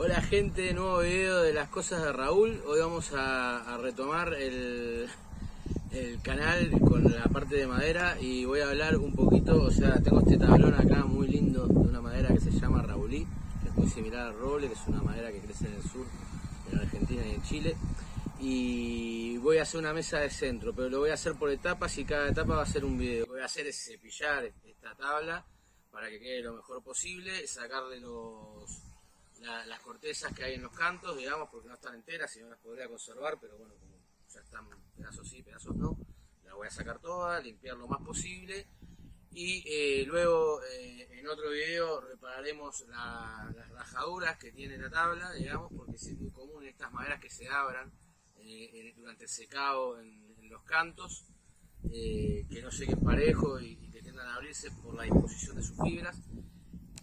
Hola gente, nuevo video de las cosas de Raúl. Hoy vamos a retomar el canal con la parte de madera y voy a hablar un poquito. O sea, tengo este tablón acá muy lindo de una madera que se llama Raúlí, que es muy similar al roble, que es una madera que crece en el sur, en Argentina y en Chile. Y voy a hacer una mesa de centro, pero lo voy a hacer por etapas y cada etapa va a ser un video. Lo que voy a hacer es cepillar esta tabla para que quede lo mejor posible, sacarle las cortezas que hay en los cantos, digamos, porque no están enteras, si no las podría conservar, pero bueno, como ya están pedazos sí, pedazos no, las voy a sacar todas, limpiar lo más posible y luego en otro video repararemos las rajaduras que tiene la tabla, digamos, porque es muy común en estas maderas que se abran durante el secado en los cantos, que no lleguen parejo y que tiendan a abrirse por la disposición de sus fibras.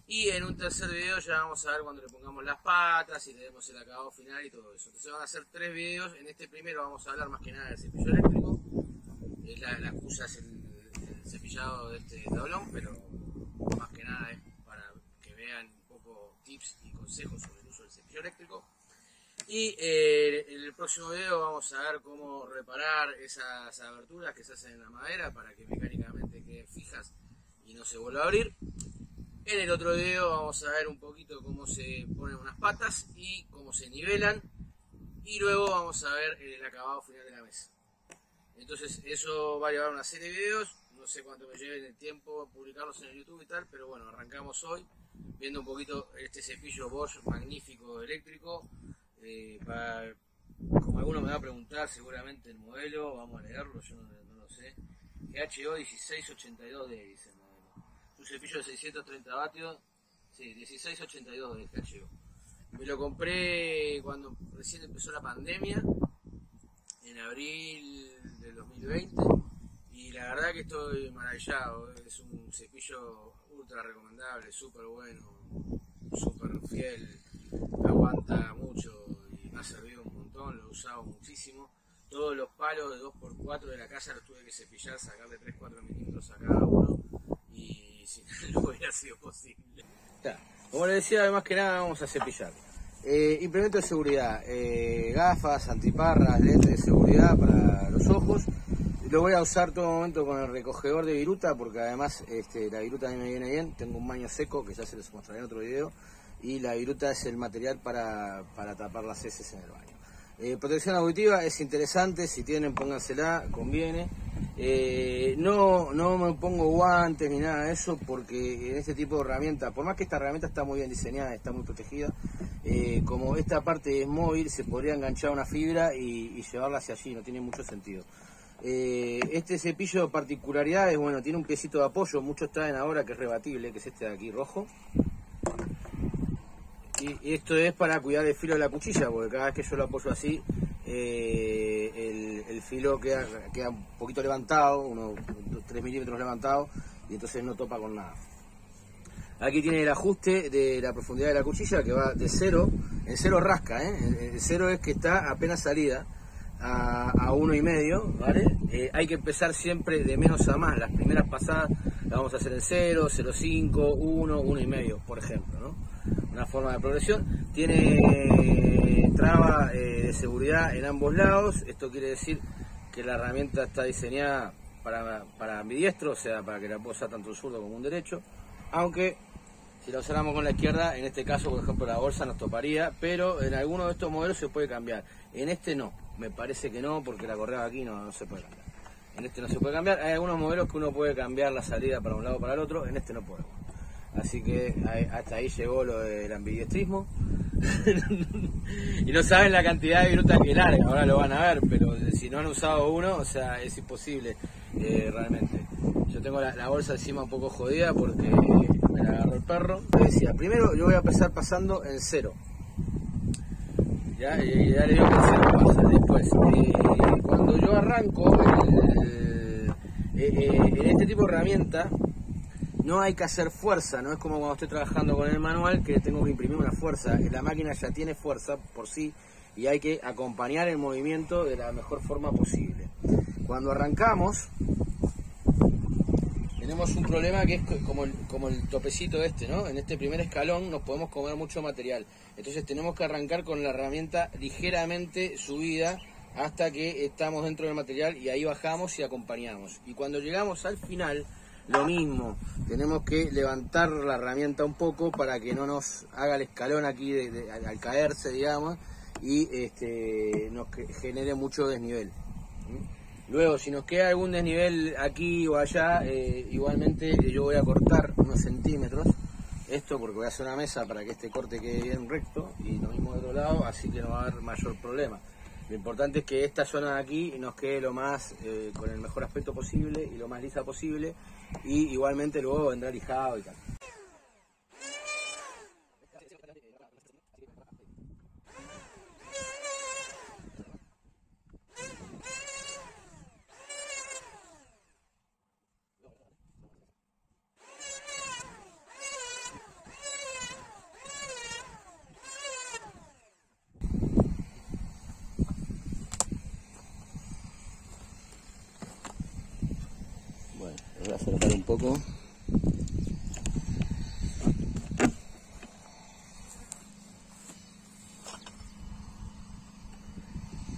Y en un tercer video ya vamos a ver cuando le pongamos las patas y le demos el acabado final y todo eso. Entonces van a hacer tres videos. En este primero vamos a hablar más que nada del cepillo eléctrico. La excusa es el cepillado de este tablón, pero más que nada es para que vean un poco tips y consejos sobre el uso del cepillo eléctrico. Y en el próximo video vamos a ver cómo reparar esas aberturas que se hacen en la madera para que mecánicamente queden fijas y no se vuelva a abrir. En el otro video vamos a ver un poquito cómo se ponen unas patas y cómo se nivelan. Y luego vamos a ver el acabado final de la mesa. Entonces eso va a llevar una serie de videos. No sé cuánto me lleve el tiempo publicarlos en el YouTube y tal. Pero bueno, arrancamos hoy viendo un poquito este cepillo Bosch magnífico eléctrico. Como alguno me va a preguntar seguramente el modelo, vamos a leerlo, yo no lo sé. GHO1682D dice el modelo. Un cepillo de 630 vatios, sí, 1682 de GHO. Me lo compré cuando recién empezó la pandemia, en abril del 2020, y la verdad que estoy maravillado. Es un cepillo ultra recomendable, súper bueno, súper fiel, aguanta mucho y me ha servido un montón, lo he usado muchísimo. Todos los palos de 2x4 de la casa los tuve que cepillar, sacarle 3-4 milímetros a cada uno. Si no hubiera sido posible. Como les decía, además que nada vamos a cepillar. Implementos de seguridad, gafas, antiparras, lentes de seguridad para los ojos. Lo voy a usar todo momento con el recogedor de viruta, porque además la viruta a mí me viene bien. Tengo un maño seco que ya se les mostraré en otro video. Y la viruta es el material para tapar las heces en el baño. Protección auditiva es interesante, si tienen póngansela, conviene. No me pongo guantes ni nada de eso, porque en este tipo de herramienta, por más que esta herramienta está muy bien diseñada, está muy protegida, como esta parte es móvil, se podría enganchar una fibra y llevarla hacia allí, no tiene mucho sentido. Este cepillo de particularidades, bueno, tiene un piecito de apoyo, muchos traen ahora que es rebatible, que es este de aquí rojo. Y esto es para cuidar el filo de la cuchilla, porque cada vez que yo lo apoyo así, el filo queda un poquito levantado, unos 3 milímetros levantado, y entonces no topa con nada. Aquí tiene el ajuste de la profundidad de la cuchilla, que va de 0, el 0 rasca, el 0 es que está apenas salida, a 1,5, ¿vale? Hay que empezar siempre de menos a más, las primeras pasadas las vamos a hacer en 0, 0,5, 1, 1,5, por ejemplo, ¿no? Una forma de progresión. Tiene traba de seguridad en ambos lados, esto quiere decir que la herramienta está diseñada para ambidiestro, o sea, para que la pueda usar tanto un zurdo como un derecho, aunque si la usáramos con la izquierda, en este caso, por ejemplo, la bolsa nos toparía, pero en alguno de estos modelos se puede cambiar. En este no, me parece que no, porque la correa aquí no se puede cambiar. En este no se puede cambiar, hay algunos modelos que uno puede cambiar la salida para un lado o para el otro, en este no podemos. Así que hasta ahí llegó lo del ambidiestrismo. Y no saben la cantidad de virutas que larga, ahora lo van a ver, pero si no han usado uno, o sea, es imposible realmente. Yo tengo la bolsa encima un poco jodida porque me la agarró el perro. Le decía, primero yo voy a empezar pasando en 0. Ya, y ya le digo que el 0 pasa después. Cuando yo arranco, en este tipo de herramienta, no hay que hacer fuerza, no es como cuando estoy trabajando con el manual que tengo que imprimir una fuerza. La máquina ya tiene fuerza por sí y hay que acompañar el movimiento de la mejor forma posible. Cuando arrancamos, tenemos un problema que es como el topecito este, ¿no? En este primer escalón nos podemos comer mucho material. Entonces tenemos que arrancar con la herramienta ligeramente subida hasta que estamos dentro del material y ahí bajamos y acompañamos. Y cuando llegamos al final, lo mismo, tenemos que levantar la herramienta un poco para que no nos haga el escalón aquí al caerse, digamos, y nos genere mucho desnivel. Luego, si nos queda algún desnivel aquí o allá, igualmente yo voy a cortar unos centímetros esto, porque voy a hacer una mesa para que este corte quede bien recto, y lo mismo de otro lado, así que no va a haber mayor problema. Lo importante es que esta zona de aquí nos quede lo más con el mejor aspecto posible y lo más lisa posible, y igualmente luego vendrá lijado y tal. Voy a frotar un poco.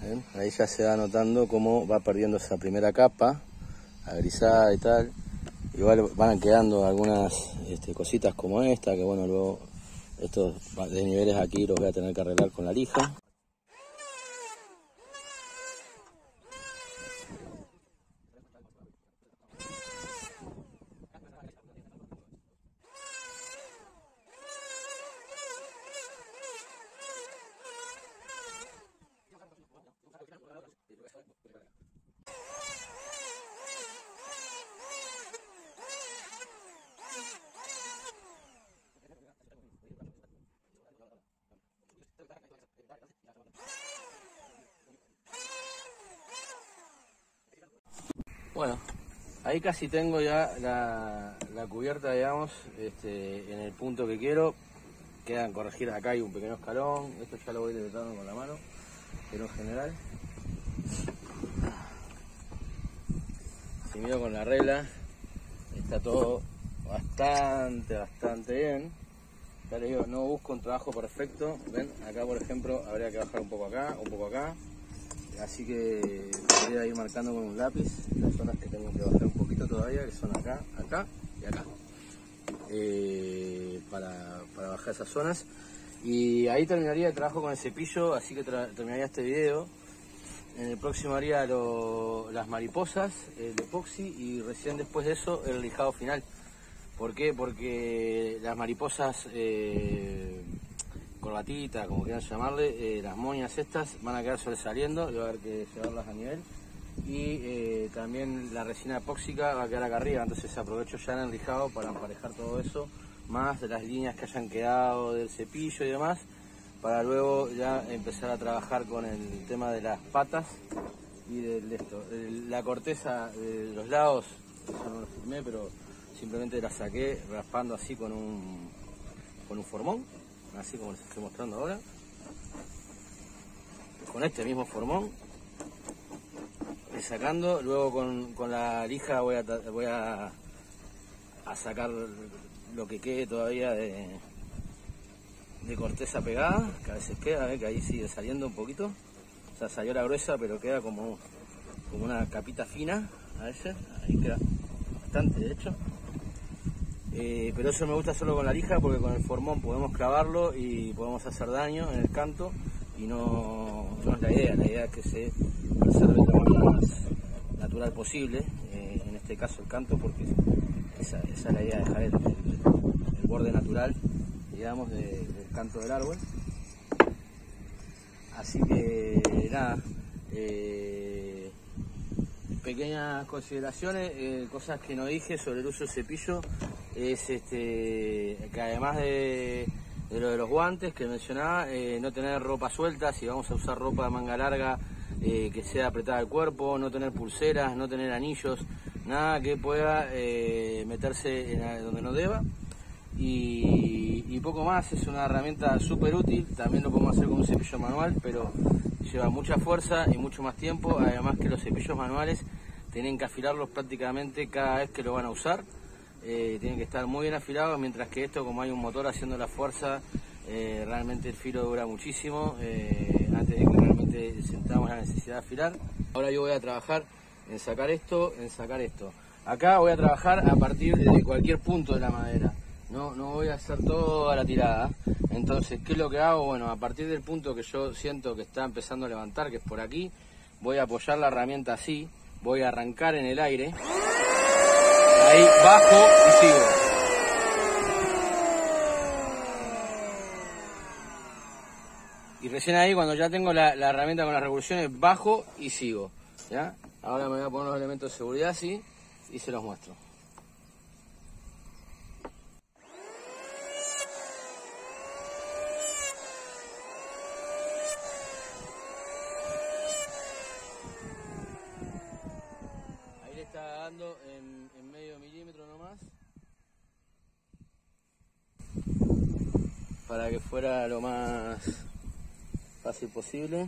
¿Ven? Ahí ya se va notando cómo va perdiendo esa primera capa, agrisada y tal. Igual van quedando algunas cositas como esta, que bueno, luego estos desniveles aquí los voy a tener que arreglar con la lija. Bueno, ahí casi tengo ya la cubierta, digamos, en el punto que quiero. Quedan corregir, acá hay un pequeño escalón, esto ya lo voy detectando con la mano, pero en general, si miro con la regla, está todo bastante bien. Ya les digo, no busco un trabajo perfecto. Ven, acá por ejemplo habría que bajar un poco acá. Así que voy a ir marcando con un lápiz las zonas que tengo que bajar un poquito todavía, que son acá, acá y acá, para bajar esas zonas. Y ahí terminaría el trabajo con el cepillo, así que terminaría este video. En el próximo haría las mariposas, el epoxi, y recién después de eso el lijado final. ¿Por qué? Porque las mariposas... corbatita, como quieran llamarle, las moñas estas van a quedar sobresaliendo, y va a haber que llevarlas a nivel, y también la resina epóxica va a quedar acá arriba, entonces aprovecho ya en el lijado para emparejar todo eso, más de las líneas que hayan quedado del cepillo y demás, para luego ya empezar a trabajar con el tema de las patas y la corteza de los lados. Eso no lo firmé, pero simplemente la saqué raspando así con un formón, así como les estoy mostrando ahora, con este mismo formón, sacando. Luego con la lija voy a sacar lo que quede todavía de corteza pegada, que a veces queda, que ahí sigue saliendo un poquito, o sea, salió la gruesa, pero queda como una capita fina a veces, ahí queda bastante de hecho. Pero eso me gusta solo con la lija, porque con el formón podemos clavarlo y podemos hacer daño en el canto, y no es la idea es que se preserve lo más natural posible, en este caso el canto, porque esa es la idea, de dejar el borde natural, digamos, del canto del árbol. Así que nada, pequeñas consideraciones, cosas que no dije sobre el uso del cepillo. Es que además de lo de los guantes que mencionaba, no tener ropa suelta, si vamos a usar ropa de manga larga, que sea apretada al cuerpo, no tener pulseras, no tener anillos, nada que pueda meterse donde no deba, y poco más. Es una herramienta súper útil, también lo podemos hacer con un cepillo manual, pero lleva mucha fuerza y mucho más tiempo, además que los cepillos manuales tienen que afilarlos prácticamente cada vez que lo van a usar. tienen que estar muy bien afilados, mientras que esto, como hay un motor haciendo la fuerza, realmente el filo dura muchísimo antes de que realmente sentamos la necesidad de afilar. Ahora yo voy a trabajar en sacar esto, en sacar esto. Acá voy a trabajar a partir de cualquier punto de la madera, no voy a hacer toda la tirada. Entonces, ¿qué es lo que hago? Bueno, a partir del punto que yo siento que está empezando a levantar, que es por aquí, voy a apoyar la herramienta así, voy a arrancar en el aire, ahí bajo y sigo. Y recién ahí, cuando ya tengo la herramienta con las revoluciones, bajo y sigo, ¿ya? Ahora me voy a poner los elementos de seguridad así y se los muestro. Está dando en medio milímetro nomás, para que fuera lo más fácil posible,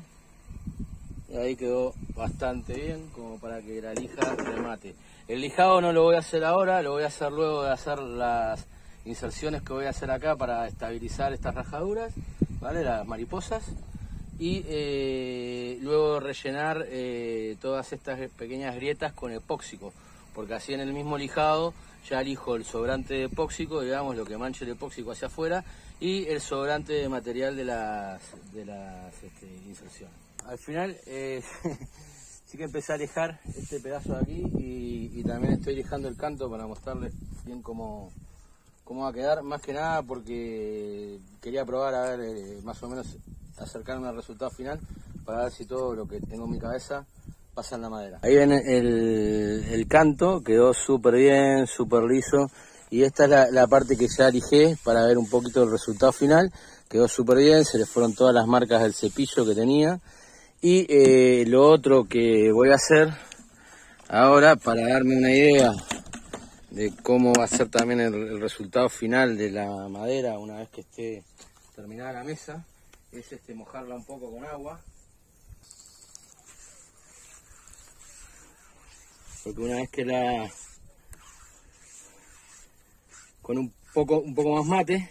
y ahí quedó bastante bien como para que la lija remate. El lijado no lo voy a hacer ahora, lo voy a hacer luego de hacer las inserciones que voy a hacer acá para estabilizar estas rajaduras, ¿vale? Las mariposas. Y luego rellenar todas estas pequeñas grietas con epóxico, porque así en el mismo lijado ya elijo el sobrante de epóxico, digamos lo que manche el epóxico hacia afuera, y el sobrante de material de las inserciones. Al final sí que empecé a lijar este pedazo de aquí y también estoy lijando el canto para mostrarles bien cómo va a quedar, más que nada porque quería probar a ver más o menos acercarme al resultado final para ver si todo lo que tengo en mi cabeza pasa en la madera. Ahí ven el canto, quedó súper bien, súper liso, y esta es la parte que ya lijé para ver un poquito el resultado final. Quedó súper bien, se le fueron todas las marcas del cepillo que tenía, y lo otro que voy a hacer ahora para darme una idea de cómo va a ser también el resultado final de la madera una vez que esté terminada la mesa, es mojarla un poco con agua, porque una vez que la con un poco más mate,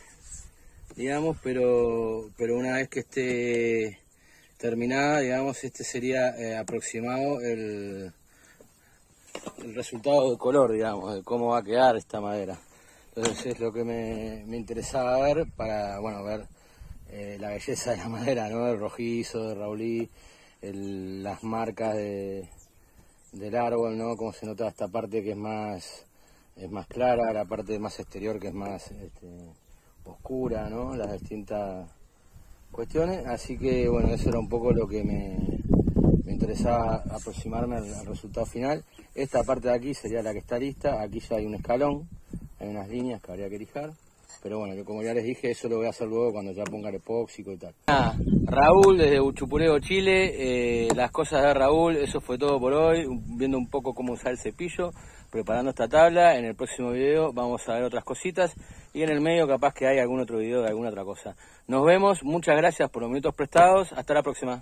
digamos, pero una vez que esté terminada, digamos, sería aproximado el resultado de color, digamos, de cómo va a quedar esta madera. Entonces es lo que me interesaba ver para, bueno, ver la belleza de la madera, ¿no? El rojizo de Raúl, las marcas del árbol, ¿no? Como se nota esta parte que es más clara, la parte más exterior que es más oscura, ¿no? Las distintas cuestiones. Así que bueno, eso era un poco lo que me interesaba aproximarme al resultado final. Esta parte de aquí sería la que está lista. Aquí ya hay un escalón, hay unas líneas que habría que lijar. Pero bueno, yo como ya les dije, eso lo voy a hacer luego cuando ya ponga el epóxico y tal. Raúl desde Uchupureo, Chile, las cosas de Raúl, eso fue todo por hoy, viendo un poco cómo usar el cepillo, preparando esta tabla. En el próximo video vamos a ver otras cositas, y en el medio capaz que hay algún otro video de alguna otra cosa. Nos vemos, muchas gracias por los minutos prestados, hasta la próxima.